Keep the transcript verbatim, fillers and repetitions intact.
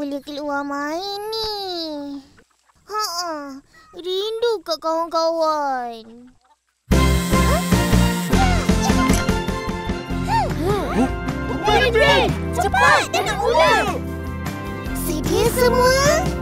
boleh keluar main ni. Haa, rindu kat kawan-kawan. Rain, Rain, cepat! Dia nak ulang! Sedia semua?